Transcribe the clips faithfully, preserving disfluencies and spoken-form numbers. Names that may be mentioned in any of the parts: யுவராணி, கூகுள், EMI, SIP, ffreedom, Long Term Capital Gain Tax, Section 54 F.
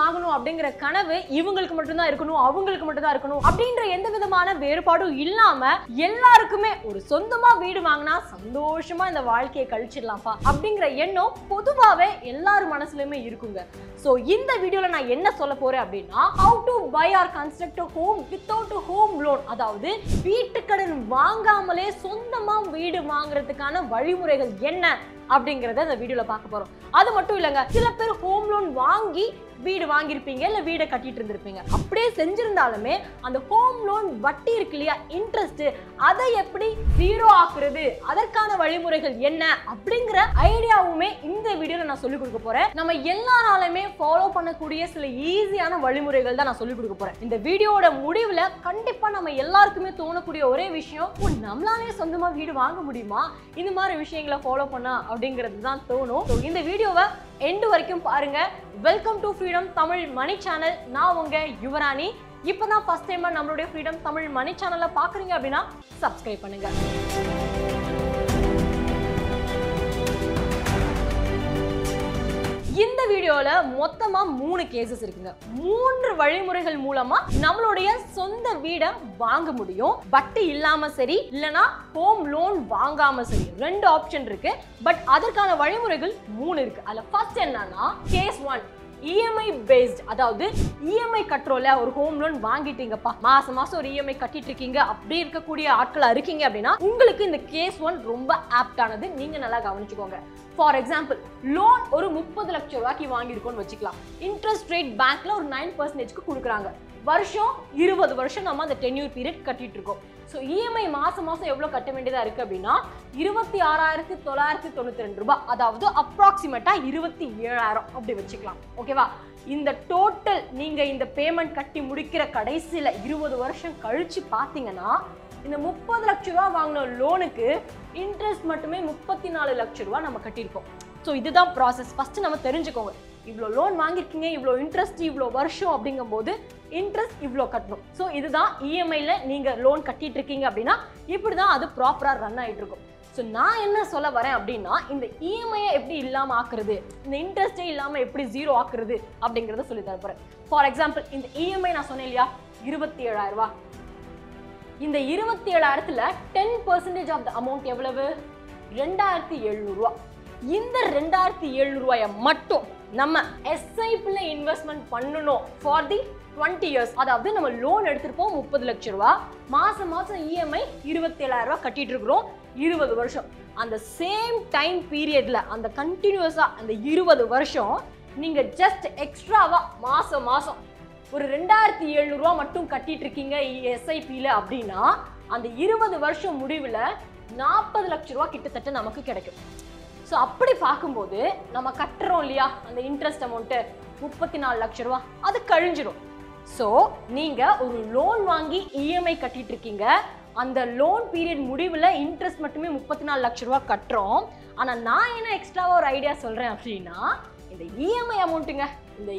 வாங்கணும் அப்படிங்கற கனவு இவங்களுக்கு மட்டும் தான் இருக்கணும் அவங்களுக்கு மட்டும் தான் இருக்கணும் அப்படிங்கற எந்த விதமான வேறுபாடும் இல்லாம எல்லாருக்குமே ஒரு சொந்தமா வீடு வாங்கினா சந்தோஷமா இந்த வாழ்க்கையை கழிச்சிடலாம்ப்பா அப்படிங்கற எண்ணம் பொதுவாவே எல்லார் மனசுலயுமே இருக்குங்க. சோ இந்த வீடியோல நான் என்ன சொல்ல போறேன் அப்படினா how to buy or construct a home without a home loan அதாவது வீட்டு கடன் வாங்காமலே சொந்தமா வீடு வாங்குறதுக்கான வழிமுறைகள் என்ன அப்படிங்கறதை இந்த வீடியோல பார்க்க போறோம். அது மட்டும் இல்லங்க சில பேர் ஹோம் லோன் வாங்கி வீடு வாங்கிருப்பீங்க இல்ல வீட கட்டிட்டு இருந்திருப்பீங்க. அப்படியே செஞ்சிருந்தாலுமே அந்த ஹோம் லோன் வட்டி இருக்கு இல்லையா இன்ட்ரெஸ்ட் அதை எப்படி ஜீரோ ஆக்குறது அதற்கான வழிமுறைகள் என்ன அப்படிங்கிற ஐடியாவுமே இந்த வீடியோல நான் சொல்லி கொடுக்க போறேன். நம்ம எல்லாராலுமே ஃபாலோ பண்ணக்கூடிய சில ஈஸியான வழிமுறைகள் தான் நான் சொல்லி கொடுக்க போறேன். இந்த வீடியோட முடிவுல கண்டிப்பா நம்ம எல்லாருக்குமே தோணக்கூடிய ஒரே விஷயம் நம்மளாலே சொந்தமா வீடு வாங்க முடியுமா இந்த மாதிரி விஷயங்களை ஃபாலோ பண்ணா அப்படிங்கிறது தான் தோணும். இந்த வீடியோவை எண்டு வரைக்கும் பாருங்க. Welcome to Freedom Tamil Mani channel. நான் உங்க யுவராணி. இப்போ தான் ஃபர்ஸ்ட் டைம் நம்மளுடைய ஃப்ரீடம் தமிழ் மணி சேனலை பார்க்குறீங்க அப்படின்னா சப்ஸ்கிரைப் பண்ணுங்க. இந்த வீடியோல மொத்தமா மூணு கேசஸ் இருக்குங்க. மூன்று வழிமுறைகள் மூலமா நம்மளுடைய சொந்த வீட வாங்க முடியும். வட்டி இல்லாம சரி இல்லனா ஹோம் லோன் வாங்காம சரி ரெண்டு ஆப்ஷன் இருக்கு. பட் அதற்கான வழிமுறைகள் மூணு இருக்கு. அதுல ஃபர்ஸ்ட் என்னன்னா case one E M I based அதாவது E M I கட்ரோல ஒரு ஹோம் லோன் வாங்கிட்டீங்கப்பா மாசம் மாசம் ஒரு E M I கட்டிட்டு இருக்கீங்க அப்படி இருக்கக்கூடிய ஆட்களா இருக்கீங்க அப்படின்னா உங்களுக்கு இந்த கேஸ் ஒன் ரொம்ப ஆப்ட் ஆனது. நீங்க நல்லா கவனிச்சுக்கோங்க. ஃபார் எக்ஸாம்பிள் லோன் ஒரு முப்பது லட்சம் ரூபாய்க்கு வாங்கிருக்கோம்னு வச்சுக்கலாம். இன்ட்ரெஸ்ட் ரேட் பேங்க்ல ஒரு நைன் பர்சன்டேஜ்க்கு கொடுக்குறாங்க. வருஷம் இருபது வருஷம் நம்ம அந்த டென்யூர் பீரியட் கட்டிட்டு இருக்கோம். ஸோ இஎம்ஐ மாசம் மாசம் எவ்வளோ கட்ட வேண்டியதா இருக்கு அப்படின்னா இருபத்தி ஆறாயிரத்தி தொள்ளாயிரத்தி தொண்ணூத்தி ரெண்டு ரூபாய் அதாவது அப்ராக்சிமேட்டா இருபத்தி ஏழாயிரம் அப்படி வச்சுக்கலாம். ஓகேவா? இந்த டோட்டல் நீங்க இந்த பேமெண்ட் கட்டி முடிக்கிற கடைசியில இருபது வருஷம் கழிச்சு பாத்தீங்கன்னா இந்த முப்பது லட்ச ரூபா வாங்கின லோனுக்கு இன்ட்ரெஸ்ட் மட்டுமே முப்பத்தி நாலு லட்ச ரூபா நம்ம கட்டியிருக்கோம். ஸோ இதுதான் ப்ராசஸ். ஃபர்ஸ்ட் நம்ம தெரிஞ்சுக்கோங்க. இவ்வளோ லோன் வாங்கியிருக்கீங்க இவ்வளோ இன்ட்ரெஸ்ட் இவ்வளோ வருஷம் அப்படிங்கும் போது இன்ட்ரெஸ்ட் இவ்வளோ கட்டணும். ஸோ இதுதான் இஎம்ஐல நீங்க லோன் கட்டிட்டு இருக்கீங்க அப்படின்னா இப்படிதான் அது ப்ராப்பரா ரன் ஆயிட்டு இருக்கும். ஸோ நான் என்ன சொல்ல வரேன் அப்படின்னா இந்த இஎம்ஐயை எப்படி இல்லாமல் ஆக்குறது இந்த இன்ட்ரெஸ்டே இல்லாமல் எப்படி ஜீரோ ஆக்குறது அப்படிங்கிறத சொல்லி தரப்போறேன். ஃபார் எக்ஸாம்பிள் இந்த இஎம்ஐ நான் சொன்னேன் இல்லையா இருபத்தி ஏழாயிரம் ரூபா. இந்த இருபத்தி ஏழாயிரத்துல ten percentage of the amount எவ்வளவு ரெண்டாயிரத்தி எழுநூறு ரூபா. இந்த ரெண்டாயிரத்தி எழுநூறு ரூபாயை மட்டும் நம்ம S I P ல இன்வெஸ்ட்மெண்ட் பண்ணணும் ஃபார் தி டுவெண்ட்டி இயர்ஸ். அதாவது நம்ம லோன் எடுத்திருப்போம் முப்பது லட்ச ரூபா மாசம் மாசம் இஎம்ஐ இருபத்தி ஏழாயிரம் ரூபாய் கட்டிட்டு இருக்கிறோம் இருபது வருஷம். அந்த சேம் டைம் பீரியட்ல அந்த கண்டினியூஸா அந்த இருபது வருஷம் நீங்க ஜஸ்ட் எக்ஸ்ட்ராவா மாசம் மாசம் ஒரு ரெண்டாயிரத்தி எழுநூறு ரூபா மட்டும் கட்டிட்டு இருக்கீங்க S I P ல அப்படின்னா அந்த இருபது வருஷம் முடிவுல நாற்பது லட்ச ரூபா கிட்டத்தட்ட நமக்கு கிடைக்கும். ஸோ அப்படி பார்க்கும்போது நம்ம கட்டுறோம் இல்லையா அந்த இன்ட்ரெஸ்ட் அமௌண்ட்டு முப்பத்தி நாலு லட்ச ரூபா அது கழிஞ்சிடும். ஸோ நீங்கள் ஒரு லோன் வாங்கி இஎம்ஐ கட்டிட்டு இருக்கீங்க அந்த லோன் பீரியட் முடிவில் இன்ட்ரெஸ்ட் மட்டுமே முப்பத்தி நாலு லட்ச ரூபா கட்டுறோம். ஆனால் நான் என்ன எக்ஸ்ட்ராவாக ஒரு ஐடியா சொல்கிறேன் அப்படின்னா இந்த இஎம்ஐ அமௌண்ட்டுங்க இந்த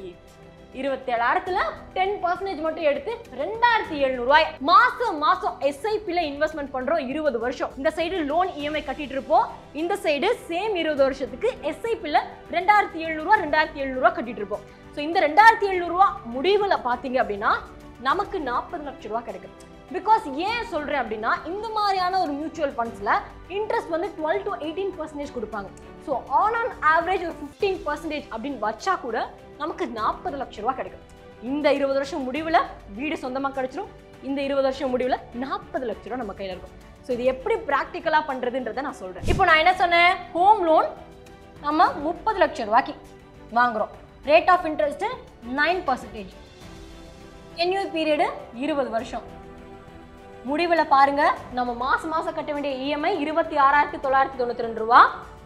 இருபத்தேழாயிரத்துல டென் பர்சன்டேஜ் மட்டும் எடுத்து ரெண்டாயிரத்தி எழுநூறு ரூபாய் மாசம் மாசம் S I P ல இன்வெஸ்ட்மெண்ட் பண்றோம் இருபது வருஷம். இந்த சைடு லோன் இஎம்ஐ கட்டிட்டு இருப்போம் இந்த சைடு சேம் இருபது வருஷத்துக்கு S I P ல ரெண்டாயிரத்தி எழுநூறு ரூபா ரெண்டாயிரத்தி எழுநூறு ரூபா கட்டிட்டு இருப்போம். ஸோ இந்த ரெண்டாயிரத்தி எழுநூறு ரூபா முடிவுல பாத்தீங்க அப்படின்னா நமக்கு நாற்பது லட்சம் ரூபா கிடைக்கும். பிகாஸ் ஏன் சொல்றேன் அப்படின்னா இந்த மாதிரியான ஒரு மியூச்சுவல் ஃபண்ட்ஸ்ல இன்ட்ரெஸ்ட் வந்து டுவெல் டு எயிட்டீன் பர்சன்டேஜ் கொடுப்பாங்க. ஸோ ஆன் ஆன் ஆவரேஜ் ஒரு ஃபிஃப்டீன் பர்சன்டேஜ் அப்படின்னு வச்சா கூட நமக்கு நாற்பது லட்ச ரூபா கிடைக்கும். இந்த இருபது வருஷம் முடிவில் வீடு சொந்தமாக கிடைச்சிடும். இந்த இருபது வருஷம் முடிவில் நாற்பது லட்ச ரூபா நம்ம கையில் இருக்கும். ஸோ இது எப்படி ப்ராக்டிக்கலாக பண்ணுறதுன்றதை நான் சொல்கிறேன். இப்போ நான் என்ன சொன்னேன் ஹோம் லோன் நம்ம முப்பது லட்ச ரூபாய்க்கு வாங்குகிறோம். Rate of interest nine percentage tenure period இருபது வருஷம் முடிவில் பாருங்க நம்ம மாசம் மாசம் கட்ட வேண்டிய இஎம்ஐ இருபத்தி ஆறாயிரத்தி தொள்ளாயிரத்தி தொண்ணூற்றி ரெண்டு ரூபா.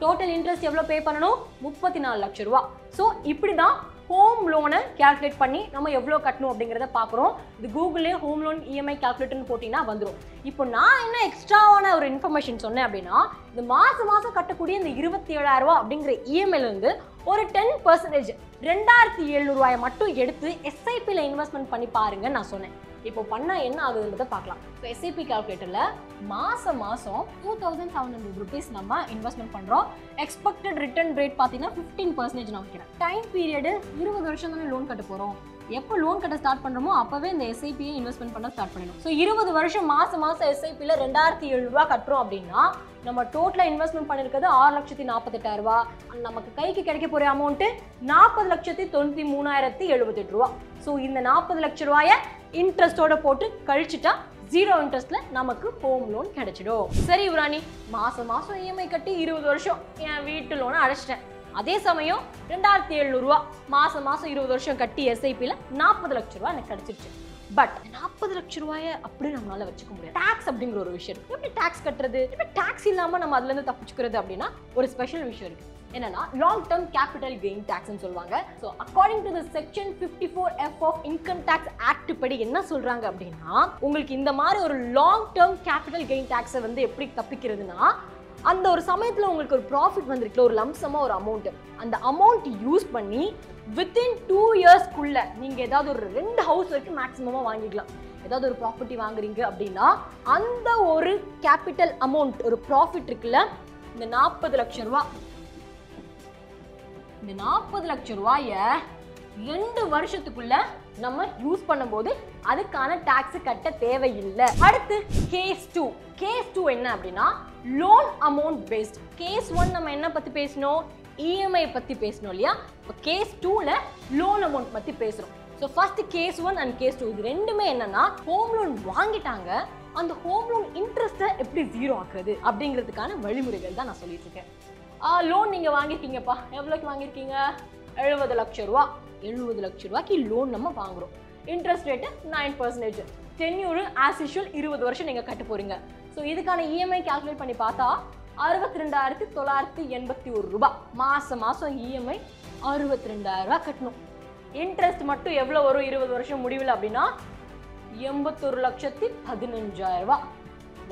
டோட்டல் இன்ட்ரெஸ்ட் எவ்வளோ பே பண்ணணும் முப்பத்தி நாலு லட்ச ரூபா. ஸோ இப்படி தான் ஹோம் லோனை கேல்குலேட் பண்ணி நம்ம எவ்வளோ கட்டணும் அப்படிங்கிறத பார்க்குறோம். இது கூகுளே ஹோம் லோன் இஎம்ஐ கேல்குலேட்டர்னு போட்டிங்கன்னா வந்துடும். இப்போ நான் என்ன எக்ஸ்ட்ராவான ஒரு இன்ஃபர்மேஷன் சொன்னேன் அப்படின்னா இந்த மாசம் மாசம் கட்டக்கூடிய இந்த இருபத்தி ஏழாயிரம் ரூபா அப்படிங்கிற இஎம்ஐலேருந்து ஒரு டென் பர்சன்டேஜ் ரெண்டாயிரத்தி எழுநூறு ரூபாயை மட்டும் எடுத்து S I P ல இன்வெஸ்ட்மெண்ட் பண்ணி பாருங்கன்னு நான் சொன்னேன். இப்போ பண்ணா என்ன ஆகுதுன்றத பார்க்கலாம். So S I P calculatorல மாசம் மாசம் two thousand seven hundred rupees நம்ம இன்வெஸ்ட்மென்ட் பண்றோம். எக்ஸ்பெக்டட் ரிட்டர்ன் ரேட் பாத்தீங்கன்னா fifteen percent நான் வைக்கிறேன். டைம் பீரியட் twenty வருஷம் தான லோன் கட்ட போறோம். எப்போ லோன் கட்ட ஸ்டார்ட் பண்றோமோ அப்பவே இந்த S I P இன்வெஸ்ட்மென்ட் பண்ண ஸ்டார்ட் பண்ணிடும். So twenty வருஷம் மாசம் மாசம் S I P ல two thousand seven hundred ரூபாய் கட்டறோம் அப்படினா நம்ம டோட்டலா இன்வெஸ்ட்மென்ட் பண்ணிருக்கிறது six lakh forty-eight thousand rupees. நமக்கு கைக்கு கிடைக்க போற amount forty lakh ninety-three thousand seventy-eight rupees. So இந்த forty லட்சம் ரூபாய இன்ட்ரஸ்டோட போட்டு கழிச்சிட்டா ஜீரோ இன்ட்ரஸ்ட்ல நமக்கு ஹோம் லோன் கிடைச்சிடும். சரி யுவராணி, மாசம் மாசம் E M I கட்டி twenty வருஷம் என் வீட்டு லோனை அடைச்சிட்டேன். அதே சமயம் twenty-seven hundred rupees மாசம் மாசம் twenty வருஷம் கட்டி S I P ல forty லட்சம் ரூபாய் எனக்கு கிடைச்சிடுச்சு. பட் forty லட்சம் ரூபாயை அப்படி நம்மளால வச்சுக்க முடியாது. டாக்ஸ் அப்படிங்கிற ஒரு விஷயம் இருக்கு. எப்படி டாக்ஸ் கட்டுறது, எப்படி டாக்ஸ் இல்லாம நம்ம அதுல இருந்து தப்பிச்சுக்கிறது அப்படின்னா ஒரு ஸ்பெஷல் விஷயம் இருக்கு. என்னன்னா Long Term Capital Gain Tax னு சொல்வாங்க. So according to the Section fifty-four F of Income Tax Act படி என்ன சொல்றாங்க அப்படின்னா உங்களுக்கு இந்த மாதிரி ஒரு Long Term Capital Gain Tax வந்து எப்படி தப்பிக்கிறதுனா அந்த ஒரு சமயத்துல உங்களுக்கு ஒரு ப்ராஃபிட் வந்திருக்குல, ஒரு லம்சமா ஒரு அமௌண்ட், அந்த அமௌண்ட் யூஸ் பண்ணி within two years குள்ள நீங்க ஏதாவது ஒரு ரெண்டு ஹவுஸ் வரைக்கும் மேக்ஸிமமா வாங்கிடலாம். ஏதாவது ஒரு ப்ராப்பர்ட்டி வாங்குறீங்க அப்படின்னா அந்த ஒரு கேபிட்டல் அமௌண்ட், ஒரு ப்ராஃபிட் இருக்குல்ல, இந்த forty லட்சம் ரூபாய் இந்த forty லட்சம் ரூபாயை ரெண்டு வருஷத்துக்குள்ள நம்ம யூஸ் பண்ணும்போது அதுக்கான டாக்ஸ் கட்ட தேவையில்லை. அடுத்து கேஸ் டூ. கேஸ் டூ என்ன அப்படின்னா loan amount based. Case one நம்ம என்ன பத்தி பேசணும்? E M I பத்தி பேசணும் இல்லையா? இப்போ கேஸ் டூல லோன் அமௌண்ட் பத்தி பேசுறோம். So first case one and case two இது ரெண்டுமே என்னன்னா ஹோம் லோன் வாங்கிட்டாங்க, அந்த ஹோம் லோன் இன்ட்ரெஸ்ட்டை எப்படி ஜீரோ ஆக்குறது அப்படிங்கிறதுக்கான வழிமுறைகள் தான் நான் சொல்லிட்டு இருக்கேன். லோன் நீங்க வாங்கிருக்கீங்கப்பா, எவ்வளோக்கு வாங்கிருக்கீங்க? எழுபது லட்சம் ரூபா. எழுபது லட்சம் ரூபாய்க்கு லோன் நம்ம வாங்குறோம். Interest rate nine percent. Tenure as usual இருபது வருஷம் நீங்க கட்ட போறீங்க. ஸோ இதுக்கான E M I கால்குலேட் பண்ணி பார்த்தா அறுபத்தி ரெண்டாயிரத்தி தொள்ளாயிரத்தி எண்பத்தி ஒரு ரூபாய் மாசம் மாசம் E M I அறுபத்தி ரெண்டாயிரம் ரூபாய் கட்டணும். இன்ட்ரெஸ்ட் மட்டும் எவ்வளோ வரும் இருபது வருஷம் முடிவில் அப்படின்னா எண்பத்தொரு லட்சத்தி பதினஞ்சாயிரம் ரூபாய்.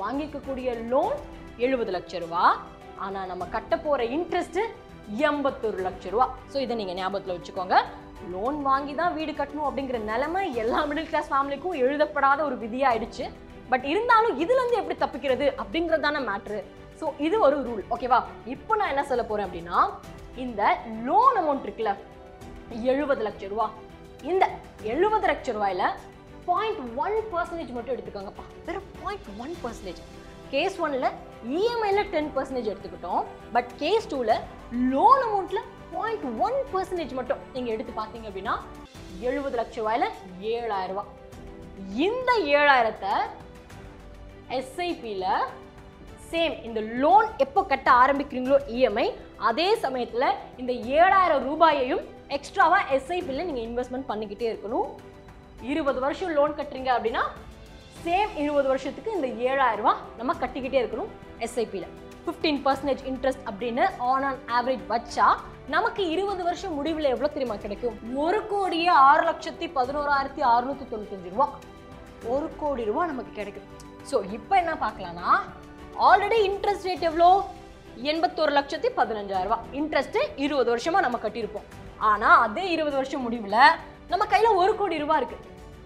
வாங்கிக்கக்கூடிய லோன் எழுபது லட்சம் ரூபா, ஆனா நம்ம கட்ட போற இன்ட்ரெஸ்ட் எண்பத்தொரு லட்சம் ரூபா. ஸோ இதை நீங்க ஞாபகத்தில் வச்சுக்கோங்க. லோன் வாங்கி தான் வீடு கட்டணும் அப்படிங்கிற நிலைமை எல்லா மிடில் கிளாஸ் ஃபேமிலிக்கும் எழுதப்படாத ஒரு விதியா ஆயிடுச்சு. பட் இருந்தாலும் இதுல இருந்து எப்படி தப்பிக்கிறது அப்படிங்கறதான மேட்ரு. ஸோ இது ஒரு ரூல், ஓகேவா? இப்போ நான் என்ன சொல்ல போறேன் அப்படின்னா இந்த லோன் அமௌண்ட் இருக்குல்ல எழுபது லட்சம் ரூபா, இந்த எழுபது லட்சம் ரூபாயில பாயிண்ட் ஒன் பர்சன்டேஜ் மட்டும் எடுத்துக்கோங்கப்பா. வெறும் பாயிண்ட் ஒன் பர்சன்டேஜ். கேஸ் ஒன்ல E M I-ல ten percent எடுத்துக்கிட்டோம், பட் கேஸ் டூல லோன் அமௌண்ட்ல பாயிண்ட் ஒன் பர்சன்டேஜ் மட்டும் நீங்க எடுத்து பார்த்தீங்க அப்படின்னா எழுபது லட்ச ரூபாயில ஏழாயிரம் ரூபாய். இந்த ஏழாயிரத்தை S I P-ல சேம் இந்த லோன் எப்போ கட்ட ஆரம்பிக்கிறீங்களோ E M I, அதே சமயத்துல இந்த ஏழாயிரம் ரூபாயையும் எக்ஸ்ட்ராவா S I P-ல நீங்க இன்வெஸ்ட்மெண்ட் பண்ணிக்கிட்டே இருக்கணும். இருபது வருஷம் லோன் கட்டுறீங்க அப்படின்னா சேம் இருபது வருஷத்துக்கு இந்த ஏழாயிரம் ரூபாய் நம்ம கட்டிக்கிட்டே இருக்கணும். S I P-ல ஃபிஃப்டீன் பர்சன்டேஜ் இன்ட்ரெஸ்ட் அப்படின்னு ஆன் ஆன் ஆவரேஜ் வச்சா நமக்கு இருபது வருஷம் முடிவில் எவ்வளோ தெரியுமா கிடைக்கும்? ஒரு கோடியே ஆறு லட்சத்தி பதினோராயிரத்தி அறுநூத்தி தொண்ணூத்தஞ்சு ரூபா ஒரு கோடி ரூபா நமக்கு கிடைக்கும். ஸோ இப்போ என்ன பார்க்கலாம்னா ஆல்ரெடி இன்ட்ரெஸ்ட் ரேட் எவ்வளோ? எண்பத்தோரு லட்சத்தி பதினஞ்சாயிரம் ரூபா இன்ட்ரெஸ்ட் இருபது வருஷமா நம்ம கட்டியிருப்போம். ஆனால் அதே இருபது வருஷம் முடிவில் நம்ம கையில ஒரு கோடி ரூபா இருக்கு.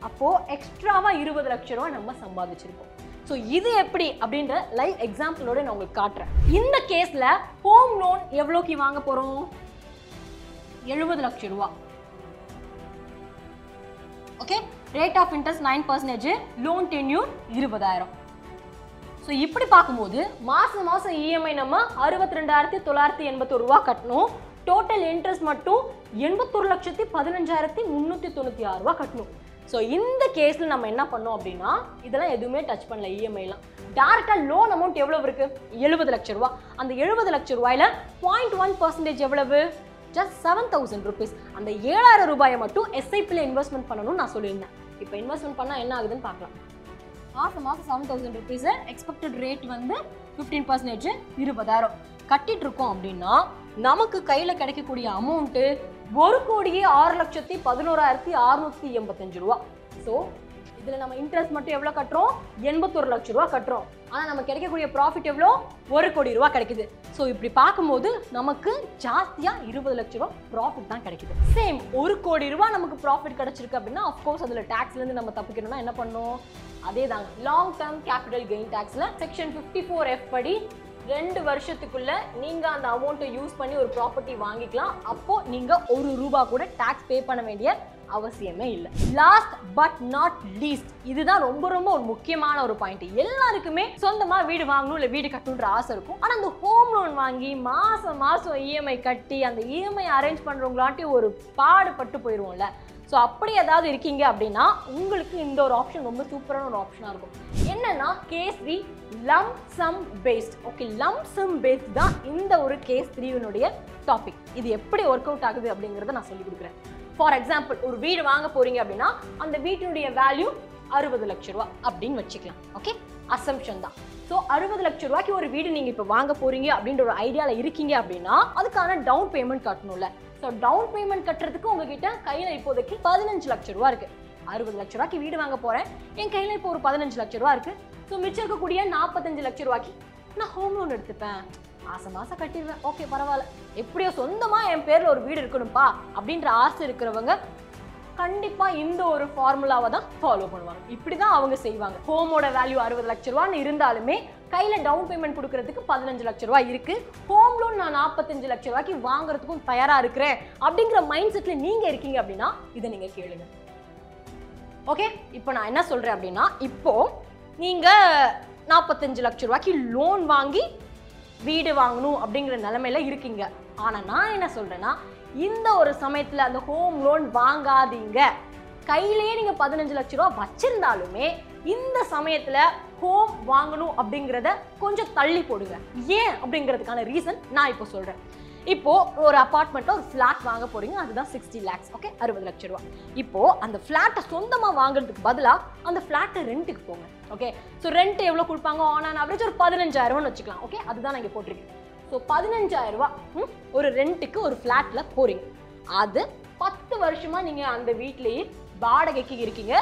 அப்போ எக்ஸ்ட்ராவா இருபது லட்சம் ரூபாய் நம்ம சம்பாதிச்சிருக்கோம். ஸோ இது எப்படி அப்படின்ற லைவ் எக்ஸாம்பிளோட நான் உங்களுக்கு காட்டுறேன். இந்த கேஸ்ல ஹோம் லோன் எவ்வளோக்கு வாங்க போறோம்? எழுபது லட்சம் ரூபா. Okay, rate of interest nine percent, loan tenure இருபதாயிரம். ஸோ இப்படி பார்க்கும்போது மாசம் மாசம் E M I நம்ம அறுபத்தி ரெண்டாயிரத்தி தொள்ளாயிரத்தி எண்பத்தி ஒரு ரூபா கட்டணும். டோட்டல் இன்ட்ரெஸ்ட் மட்டும் எண்பத்தொரு லட்சத்தி பதினஞ்சாயிரத்தி முன்னூத்தி தொண்ணூத்தி ஆறு ரூபா கட்டணும். ஸோ இந்த கேஸில் நம்ம என்ன பண்ணோம் அப்படின்னா இதெல்லாம் எதுவுமே டச் பண்ணல. E M I-லாம் டேரெக்டாக லோன் அமௌண்ட் எவ்வளவு இருக்குது? எழுபது லட்சம் ரூபா. அந்த எழுபது லட்சம் ரூபாயில் பாயிண்ட் ஒன் பர்சன்டேஜ் எவ்வளவு? Just seven thousand rupees. அந்த ஏழாயிரம் ரூபாயை மட்டும் S I P-ல இன்வெஸ்ட்மெண்ட் பண்ணணும்னு நான் சொல்லியிருந்தேன். இப்போ இன்வெஸ்ட்மெண்ட் பண்ணால் என்ன ஆகுதுன்னு பார்க்கலாம். மாதம் மாதம் seven thousand rupees expected rate வந்து ஃபிஃப்டீன் பர்சன்டேஜ் இருபதாயிரம் கட்டிட்டு இருக்கோம் அப்படின்னா நமக்கு கையில் கிடைக்கக்கூடிய அமௌண்ட்டு ஒரு கோடியே ஆறு லட்சத்தி பதினோராயிரத்தி அறுநூத்தி எண்பத்தஞ்சு ரூபா. ஸோ இதுல நம்ம இன்ட்ரஸ்ட் மட்டும் எவ்வளவு கட்டறோம் எண்பத்தொரு லட்சம் ரூபாய் கட்டறோம் ஆனா நமக்கு கிடைக்கக்கூடிய ப்ராஃபிட் எவ்வளவு ஒரு கோடி ரூபாய் கிடைக்குது சோ இப்படி பாக்கும்போது நமக்கு ஜாஸ்தியா இருபது லட்சம் ரூபாய் ப்ராஃபிட் தான் கிடைக்குது சேம் ஒரு கோடி ரூபாய் நமக்கு ப்ராஃபிட் கிடைச்சிருக்கு அப்படினா ஆஃப் கோர்ஸ் அதுல டாக்ஸ்ல இருந்து நம்ம தப்பிக்கணும்னா என்ன பண்ணோம் அதேதான் லாங் டர்ம் கேபிடல் கெயின் டாக்ஸ்ல செக்ஷன் fifty-four F படி ரெண்டு வருஷத்துக்குள்ள நீங்க அந்த அமௌண்ட் யூஸ் பண்ணி ஒரு ப்ராப்பர்ட்டி வாங்கிக்கலாம் அப்போ நீங்க ஒரு ரூபாய் கூட tax பே பண்ண வேண்டிய அவசியமே இல்ல லாஸ்ட் பட் not least இதுதான் ரொம்ப ரொம்ப ஒரு முக்கியமான ஒரு பாயிண்ட் எல்லாருக்குமே சொந்தமா வீடு வாங்கணும் இல்ல வீடு கட்டணும்ன்ற ஆசை இருக்கும் ஆனா அந்த ஹோம் லோன் வாங்கி மாசம் மாசம் E M I கட்டி அந்த E M I அரேஞ்ச் பண்றவங்களாட்டி ஒரு பாடு பட்டு போயிடுவோம்ல So, அப்படி ஏதாவது இருக்கீங்க அப்படினா உங்களுக்கு இந்த ஒரு ஆப்ஷன் ரொம்ப சூப்பரான ஒரு ஆப்ஷனா இருக்கும். என்னன்னா K three lump sum based. Okay lump sum based தான் இந்த ஒரு K three உடைய டாபிக். இது எப்படி வொர்க் அவுட் ஆகுது அப்படிங்கறதை நான் சொல்லி கொடுக்கிறேன். ஃபார் எக்ஸாம்பிள் ஒரு வீடு வாங்க போறீங்க அப்படினா அந்த வீட்டுடைய வேல்யூ அறுபது லட்சம் ரூபாய் அப்படினு வெச்சுக்கலாம். ஓகே அசம்ப்ஷன் தான். சோ அறுபது லட்சம் ரூபாய்க்கு ஒரு வீடு நீங்க இப்ப வாங்க போறீங்க அப்படிங்கற ஒரு ஐடியால இருக்கீங்க அப்படினா அதுக்கான டவுன் பேமென்ட் கட்டணும்ல So down payment கட்டறதுக்கு உங்ககிட்ட கையில இப்போதைக்கு பதினஞ்சு லட்சம் ரூபாய் இருக்கு. அறுபது லட்சம் ரூபாய்க்கு வீடு வாங்க போறேன். என் கையில இப்போ ஒரு பதினஞ்சு லட்சம் ரூபாய் இருக்கு. சோ மிச்சம் இருக்க கூடிய நாற்பத்தஞ்சு லட்சம் ரூபாய்க்கு நான் ஹோம் லோன் எடுத்துப்பேன். மாசம் மாசம் கட்டிடுவேன். ஓகே பரவால. எப்படியோ சொந்தமா என் பேர்ல ஒரு வீடு இருக்கணும்பா அப்படிங்கற ஆசை இருக்குறவங்க கண்டிப்பா இந்த ஒரு ஃபார்முலாவை தான் ஃபாலோ பண்ணுவாங்க. இப்படி தான் அவங்க செய்வாங்க. ஹோமோட வேல்யூ அறுபது லட்சம் ரூபாய்னு இருந்தாலுமே கையில டவுன் பேமெண்ட் கொடுக்கிறதுக்கு பதினஞ்சு லட்சம் ரூபாய் இருக்கு. ஹோம் லோன் நான் நாற்பத்தஞ்சு லட்சம் ரூபாய்க்கு வாங்குறதுக்கும் தயாரா இருக்கிறேன் அப்படிங்கற மைண்ட் செட்ல நீங்க இருக்கீங்க அப்படினா இத நீங்க கேளுங்க. ஓகே இப்போ நான் என்ன சொல்றேன் அப்படினா இப்போ நீங்க நாற்பத்தஞ்சு லட்சம் ரூபாய்க்கு லோன் வாங்கி வீடு வாங்கணும் அப்படிங்கற நிலைமையில இருக்கீங்க. ஆனா நான் என்ன சொல்றேன்னா இந்த ஒரு சமயத்துல அந்த ஹோம் லோன் வாங்காதீங்க கையிலேயே நீங்க பதினஞ்சு லட்சம் ரூபாய் வச்சிருந்தாலுமே இந்த சமயத்துல ஹோம் வாங்கணும் அப்படிங்கறத கொஞ்சம் தள்ளி போடுங்க ஏன் அப்படிங்கிறதுக்கான ரீசன் நான் இப்போ சொல்றேன் இப்போ ஒரு அபார்ட்மெண்ட்ல ஒரு ஃபிளாட் வாங்க போறீங்க அதுதான் sixty lakhs ஓகே அறுபது லட்சம் ரூபாய் இப்போ அந்த ஃபிளாட்டை சொந்தமா வாங்குறதுக்கு பதிலா அந்த ஃபிளாட்டை ரென்ட்டுக்கு போங்க ஓகே சோ ரென்ட் எவ்வளவு கொடுப்பாங்க ஆன் ஆன் அவரேஜ் ஒரு பதினஞ்சாயிரம்னு வெச்சுக்கலாம் ஓகே அதுதான் நான் இங்க போட்டுருக்கேன் சோ பதினஞ்சாயிரம் ரூபாய் ஒரு ரென்ட்டுக்கு ஒரு ஃபிளாட்ல போறீங்க அது பத்து வருஷமா நீங்க அந்த வீட்லயே வாடகைக்கு இருக்கீங்க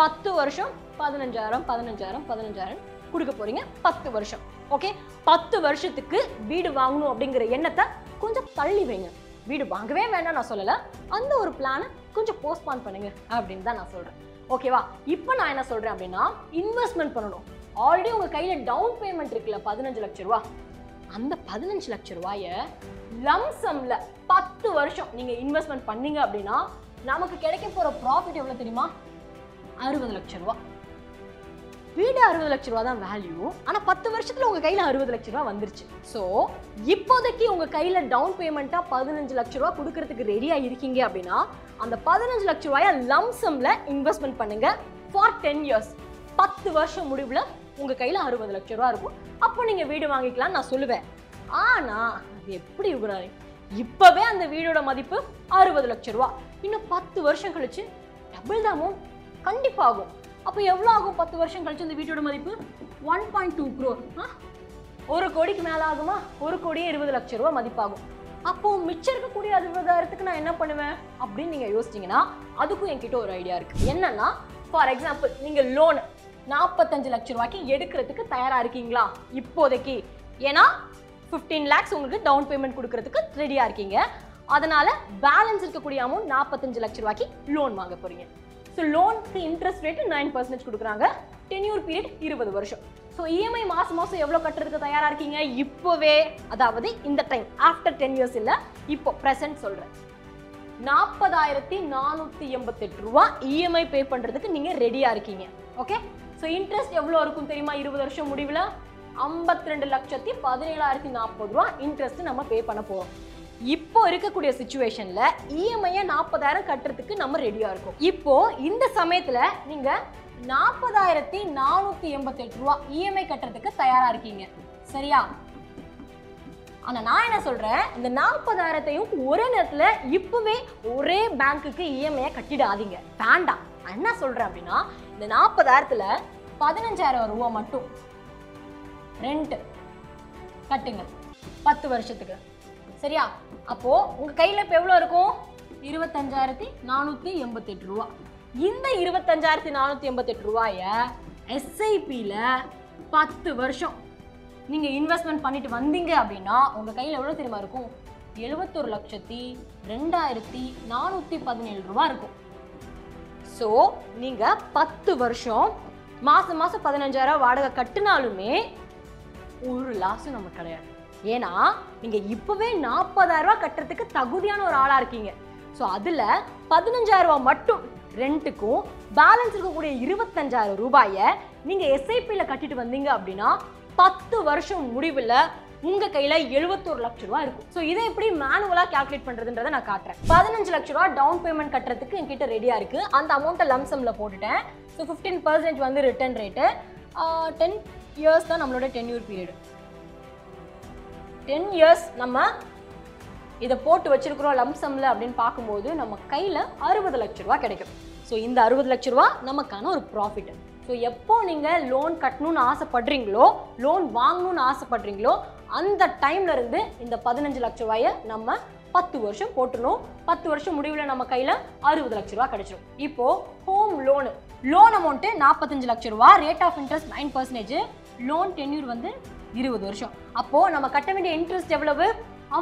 பத்து வருஷம் பதினஞ்சாயிரம் பதினஞ்சாயிரம் பதினஞ்சாயிரம் கொடுக்க போறீங்க பத்து வருஷம் ஓகே பத்து வருஷத்துக்கு வீடு வாங்கணும் அப்படிங்கற எண்ணத்தை கொஞ்சம் தள்ளி வைங்க வீடு வாங்கவே வேண்டாம் நான் சொல்லல அந்த ஒரு பிளானை கொஞ்சம் போஸ்ட்பான் பண்ணுங்க அப்படினு தான் நான் சொல்றேன் ஓகேவா இப்போ நான் என்ன சொல்றேன் அப்படினா இன்வெஸ்ட்மென்ட் பண்ணணும் ஆல்ரெடி உங்க கையில டவுன் பேமெண்ட் இருக்குல பதினஞ்சு லட்சம் ரூபாய் அந்த பதினஞ்சு லட்சம் ரூபாயை லம்சம்ல பத்து வருஷம் நீங்க இன்வெஸ்ட்மென்ட் பண்ணீங்க அப்படினா நமக்கு கிடைக்க போற ப்ராஃபிட் எவ்வளவு தெரியுமா அறுபது லட்சம் ரூபாய் வீடு அறுபது லட்சம் ரூபாய் தான் வேல்யூ ஆனா பத்து வருஷத்துல உங்க கையில அறுபது லட்சம் ரூபாய் வந்துருச்சு சோ இப்போதைக்கு உங்க கையில டவுன் பேமெண்டா பதினஞ்சு லட்சம் ரூபாய் கொடுக்கிறதுக்கு ரெடியா இருக்கீங்க அப்படினா அந்த பதினஞ்சு லட்சம் ரூபாயை லம்சம்ல இன்வெஸ்ட்மென்ட் பண்ணுங்க ஃபார் ten years பத்து வருஷம் முடிவுல உங்க கையில அறுபது லட்சம் ரூபாய் இருக்கும் அப்போ நீங்க வீடு வாங்கிக்கலாம் நான் சொல்லுவேன் ஆனா அது எப்படி யுவராணி இப்பவே அந்த வீடோட மதிப்பு அறுபது லட்சம் ரூபாய் இன்னும் பத்து வருஷம் கழிச்சு டபுள் தான் ஆகும் கண்டிப்பா ஆகும் அப்ப எவ்வளவு ஆகும் பத்து வருஷம் கழிச்சு அந்த வீட்டோட மதிப்பு one point two crore ஒரு கோடிக்கு மேல ஆகுமா ஒரு கோடியே இருபது லட்சம் ரூபாய் மதிப்பாகும் அப்போ மிச்சம் இருக்கக்கூடிய அறுபதாயிரத்துக்கு நான் என்ன பண்ணுவேன் அப்படின்னு நீங்க யோசிச்சீங்கன்னா அதுக்கும் என்கிட்ட ஒரு ஐடியா இருக்கு என்னன்னா ஃபார் எக்ஸாம்பிள் நீங்க லோன் நாற்பத்தஞ்சு லட்சம் ரூபாய்க்கு எடுக்கிறதுக்கு தயாரா இருக்கீங்களா இப்போதைக்கு ஏன்னா fifteen lakhs உங்களுக்கு டவுன் பேமெண்ட் கொடுக்கிறதுக்கு ரெடியா இருக்கீங்க அதனால பேலன்ஸ் இருக்கக்கூடிய அமௌண்ட் நாற்பத்தஞ்சு லட்சம் ரூபாய்க்கு லோன் வாங்க போறீங்க சோ லோனுக்கு இன்ட்ரஸ்ட் ரேட் nine percent கொடுக்குறாங்க டென்யூர் பீரியட் இருபது வருஷம் சோ E M I மாசம் மாசம் எவ்வளவு கட்டிறதுக்கு தயாரா இருக்கீங்க இப்போவே அதாவது இந்த டைம் ஆஃப்டர் ten years இல்ல இப்போ பிரசன்ட் சொல்றேன் நாற்பதாயிரத்து நானூத்தி எண்பத்தெட்டு ரூபாய் E M I பே பண்றதுக்கு நீங்க ரெடியா இருக்கீங்க ஓகே சோ இன்ட்ரஸ்ட் எவ்வளவு இருக்கும் தெரியுமா இருபது வருஷம் முடிவுல ஐம்பத்தி ரெண்டு லட்சத்து பதினேழாயிரத்து நாற்பது ரூபாய் இன்ட்ரஸ்ட் நம்ம பே பண்ண போறோம் இப்போ இருக்கக்கூடிய சிச்சுவேஷன்ல E M I நாற்பதாயிரம் கட்டறதுக்கு நம்ம ரெடியா இருக்கோம் இப்போ இந்த சமயத்துல நீங்க நாற்பதாயிரத்து நானூத்தி எண்பத்தெட்டு ரூபாய் E M I கட்டறதுக்கு தயாரா இருக்கீங்க சரியா ஆனா நான் என்ன சொல்றேன் இந்த நாற்பதாயிரத்தையும் ஒரே நேரத்துல இப்பவே ஒரே பேங்க்குக்கு E M I கட்டிடாதீங்க வேண்டாம் என்ன சொல்றேன் அப்படின்னா இந்த நாற்பதாயிரத்துல பதினஞ்சாயிரம் ரூபாய் மட்டும் ரெண்ட் கட்டுங்க பத்து வருஷத்துக்கு சரியா அப்போ உங்க கையில இப்ப எவ்வளவு இருக்கும் இருபத்தஞ்சாயிரத்தி நானூத்தி எண்பத்தி எட்டு ரூபாய் இந்த இருபத்தி ஐந்தாயிரத்து நானூற்று எண்பத்தி எட்டு ரூபாயை S I P ல பத்து வருஷம் நீங்க இன்வெஸ்ட்மென்ட் பண்ணிட்டு வந்தீங்க அப்படினா உங்க கையில எவ்வளவு தெரியுமா இருக்கும் எழுபத்தி ஒரு லட்சத்து இரண்டாயிரத்து நானூற்று பதினேழு ரூபாய் இருக்கும் சோ நீங்க பத்து வருஷம் மாசம் மாசம் பதினைந்தாயிரம் வாடகை கட்டினாலுமே ஒரு லாஸ் நமக்கு கிடையாது ஏனா நீங்க இப்பவே நாற்பதாயிரம் ரூபாய் கட்டறதுக்கு தகுதியான ஒரு ஆளா இருக்கீங்க சோ அதுல பதினைந்தாயிரம் ரூபாய் மட்டும் ரெண்டுக்கு பேலன்ஸ் இருக்க கூடிய இருபத்தி ஐந்தாயிரம் ரூபாயை நீங்க S I P ல கட்டிட்டு வந்தீங்க அப்படினா பத்து வருஷம் முடிவுல உங்க கையில எழுபத்தி ஒரு லட்சம் ரூபாய் இருக்கும் சோ இத எப்படி மேனுவலா கால்குலேட் பண்றதுன்றதை நான் காட்றேன் பதினைந்து லட்சம் ரூபாய் டவுன் பேமென்ட் கட்டறதுக்கு என்கிட்ட ரெடியா இருக்கு அந்த அமௌண்ட லம்சம்ல போட்டுட்டேன் சோ பதினைந்து சதவீதம் வந்து ரிட்டர்ன் ரேட் பத்து இயர்ஸ் தான் நம்மளோட டென்யூர் பீரியட் பத்து இயர்ஸ் நம்ம இத போட்டு வச்சிருக்கோம் லம்சம்ல அப்படிን பாக்கும்போது நம்ம கையில அறுபது லட்சம் ரூபாய் கிடைக்கும் சோ இந்த அறுபது லட்சம் ரூபாய் நமக்கான ஒரு ப்ராஃபிட் So, எப்போ நீங்க லோன் கட்டணும்னு ஆசைப்படுறீங்களோ லோன் வாங்கணும்னு ஆசைப்படுறீங்களோ அந்த டைம்ல இருந்து இந்த பதினைந்து லட்சம் ரூபாயை நம்ம பத்து வருஷம் போட்டுறோம் பத்து வருஷம் முடிவுல நம்ம கையில அறுபது லட்சம் ரூபாய் கிடைச்சிரும் இப்போ ஹோம் லோன் லோன் அமௌண்ட் நாற்பத்தி ஐந்து லட்சம் ரூபாய் ரேட் ஆஃப் இன்ட்ரஸ்ட் ஒன்பது சதவீதம் லோன் டென்யூர் வந்து இருபது வருஷம் அப்போ நம்ம கட்ட வேண்டிய இன்ட்ரஸ்ட் எவ்வளவு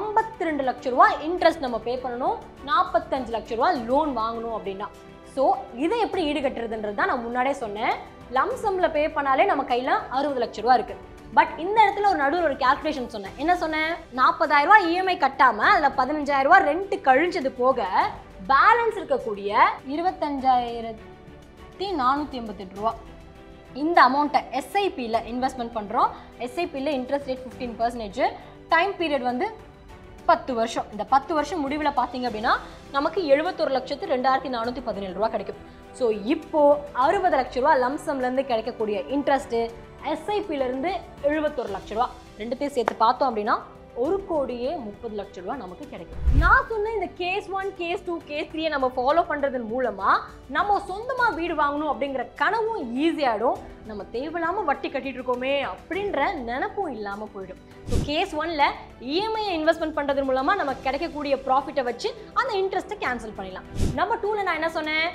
ஐம்பத்தி இரண்டு லட்சம் ரூபாய் இன்ட்ரஸ்ட் நம்ம பே பண்ணனும் நாற்பத்தி ஐந்து லட்சம் ரூபாய் லோன் வாங்கணும் அப்படினா சோ இத எப்படி ஈடு கட்டிறதுன்றது தான் நான் முன்னாடியே சொன்னேன் லம்சம்ல பே பண்ணாலே நம்ம கையில அறுபது லட்சம் ரூபாய் இருக்கு பட் இந்த இடத்துல ஒரு நடுவுல ஒரு கால்குலேஷன் சொன்னேன் என்ன சொன்னேன் நாற்பதாயிரம் ரூபாய் E M I கட்டாம அதுல பதினைந்தாயிரம் ரூபாய் ரெண்ட் கழிஞ்சது போக பேலன்ஸ் இருக்க கூடிய இருபத்தி ஐந்தாயிரத்து நானூற்று எண்பத்தி எட்டு ரூபாய் இந்த அமௌண்ட S I P ல இன்வெஸ்ட்மென்ட் பண்றோம் S I P ல இன்ட்ரஸ்ட் ரேட் பதினைந்து சதவீதம் டைம் பீரியட் வந்து பத்து வருஷம் இந்த பத்து வருஷம் முடிவுல பாத்தீங்க அப்படினா நமக்கு எழுபத்தி ஒரு லட்சத்து இரண்டாயிரத்து நானூற்று பதினேழு ரூபாய் கிடைக்கும் சோ இப்போ அறுபது லட்சம் ரூபாய் லம்சம்ல இருந்து கிடைக்க கூடிய இன்ட்ரஸ்ட் S I P ல இருந்து எழுபத்தி ஒரு லட்சம் ரூபாய் ரெண்டுத்தையும் சேர்த்து பார்த்தோம் அப்படினா ஒரு கோடியே முப்பது லட்சம் ரூபாய் நமக்கு கிடைக்கும் நான் சொன்ன இந்த கேஸ் ஒன்று கேஸ் இரண்டு கேஸ் மூன்று நம்ம ஃபாலோ பண்றதன் மூலமா நம்ம சொந்தமா வீடு வாங்கணும் அப்படிங்கற கனவும் ஈஸியாடும் நம்ம தேவலாம வட்டி கட்டிட்டு இருக்கோமே அப்படிங்கற நினைப்பும் இல்லாம போய்டும் சோ கேஸ் ஒன்று ல E M I இன்வெஸ்ட்மென்ட் பண்றதன் மூலமா நமக்கு கிடைக்க கூடிய profit-ஐ வச்சு அந்த interest-ஐ cancel பண்ணிடலாம் நம்பர் இரண்டு ல நான் என்ன சொன்னேன்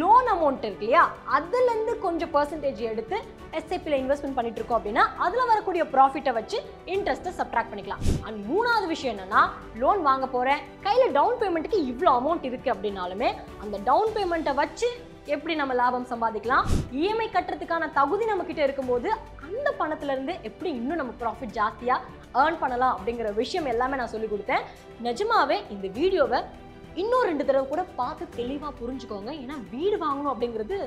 லோன் அமௌண்ட் இருக்குலையா அதுல இருந்து கொஞ்சம் percentage எடுத்து S I P ல இன்வெஸ்ட்மென்ட் பண்ணிட்டு இருக்கோம் அப்படினா அதுல வரக்கூடிய profit-ஐ வச்சு interest-ஐ subtract பண்ணிக்கலாம் அண்ட் மூணாவது விஷயம் என்னன்னா லோன் வாங்க போறேன் கையில டவுன் பேமெண்ட்டுக்கு இவ்வளோ அமௌண்ட் இருக்கு அப்படின்னாலுமே அந்த டவுன் பேமெண்ட்டை வச்சு எப்படி நம்ம லாபம் சம்பாதிக்கலாம் E M I கட்டுறதுக்கான தகுதி நம்ம கிட்ட இருக்கும்போது அந்த பணத்துல இருந்து எப்படி இன்னும் நம்ம ப்ராஃபிட் ஜாஸ்தியா ஏர்ன் பண்ணலாம் அப்படிங்கிற விஷயம் எல்லாமே நான் சொல்லி கொடுத்தேன் நிஜமாவே இந்த வீடியோவை இன்னும் ரெண்டு தடவை கூட பார்த்து தெளிவாக புரிஞ்சுக்கோங்க ஏன்னா வீடு வாங்கணும் அப்படிங்கிறது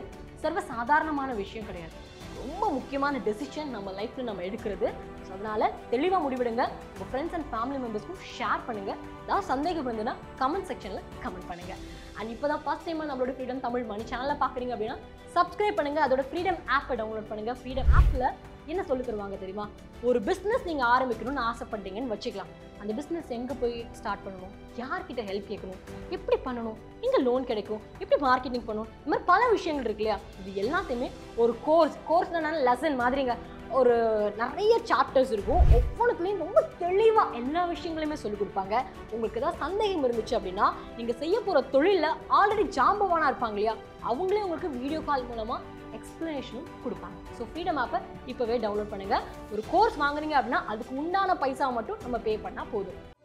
சர்வசாதாரணமான விஷயம் கிடையாது ரொம்ப முக்கியமான டெசிஷன் நம்ம லைஃப்ல நம்ம எடுக்கிறது அதனால தெளிவா முடிவெடுங்க உங்க ஃப்ரெண்ட்ஸ் அண்ட் ஃபேமிலி மெம்பர்ஸ்க்கும் ஷேர் பண்ணுங்க ஏதாவது சந்தேகம் இருந்ததுன்னா கமெண்ட் செக்ஷன்ல கமெண்ட் பண்ணுங்க அண்ட் இப்போதான் ஃபர்ஸ்ட் டைம் நம்மளோட ஃப்ரீடம் தமிழ் மணி சேனல்ல பாக்குறீங்க அப்படின்னா சப்ஸ்கிரைப் பண்ணுங்க அதோட ஃப்ரீடம் ஆப்பை டவுன்லோட் பண்ணுங்க ஃப்ரீடம் ஆப்ல என்ன சொல்லி தருவாங்க தெரியுமா ஒரு பிஸ்னஸ் நீங்க ஆரம்பிக்கணும்னு ஆசைப்பட்டீங்கன்னு வச்சுக்கலாம் அந்த பிஸ்னஸ் எங்க போய் ஸ்டார்ட் பண்ணணும் யார்கிட்ட ஹெல்ப் கேட்கணும் எப்படி பண்ணணும் எங்க லோன் கிடைக்கும் எப்படி மார்க்கெட்டிங் பண்ணணும் இந்த மாதிரி பல விஷயங்கள் இருக்கு இல்லையா இது எல்லாத்தையுமே ஒரு கோர்ஸ் கோர்ஸ்னால லெசன் மாதிரிங்க ஒரு நிறைய சாப்டர்ஸ் இருக்கும் ஒவ்வொன்றுக்குலையும் ரொம்ப தெளிவாக எல்லா விஷயங்களையுமே சொல்லிக் கொடுப்பாங்க உங்களுக்கு ஏதாவது சந்தேகம் இருந்துச்சு அப்படின்னா நீங்கள் செய்ய போகிற தொழிலில் ஆல்ரெடி ஜாம்பவானா இருப்பாங்க இல்லையா அவங்களே உங்களுக்கு வீடியோ கால் மூலமாக எக்ஸ்பிளனேஷனும் கொடுப்பாங்க ஸோ ஃப்ரீடம் ஆப்பை இப்போவே டவுன்லோட் பண்ணுங்கள் ஒரு கோர்ஸ் வாங்குறீங்க அப்படின்னா அதுக்கு உண்டான பைசா மட்டும் நம்ம பே பண்ணால் போதும்